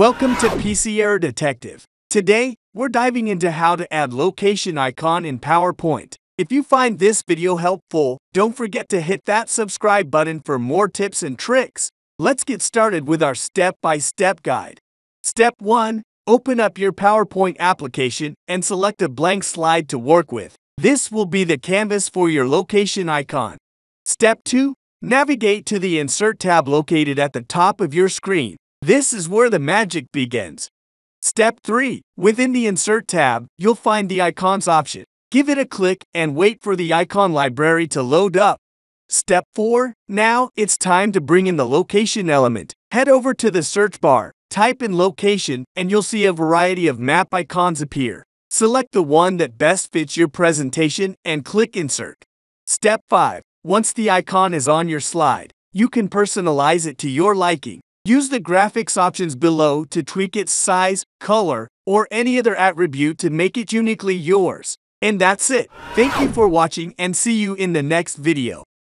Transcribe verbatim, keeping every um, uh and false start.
Welcome to P C Error Detective. Today, we're diving into how to add location icon in PowerPoint. If you find this video helpful, don't forget to hit that subscribe button for more tips and tricks. Let's get started with our step-by-step guide. Step one. Open up your PowerPoint application and select a blank slide to work with. This will be the canvas for your location icon. Step two. Navigate to the Insert tab located at the top of your screen. This is where the magic begins. Step three. Within the Insert tab, you'll find the Icons option. Give it a click and wait for the icon library to load up. Step four. Now it's time to bring in the location element. Head over to the search bar, type in location, and you'll see a variety of map icons appear. Select the one that best fits your presentation and click Insert. Step five. Once the icon is on your slide, you can personalize it to your liking. Use the graphics options below to tweak its size, color, or any other attribute to make it uniquely yours. And that's it. Thank you for watching and see you in the next video.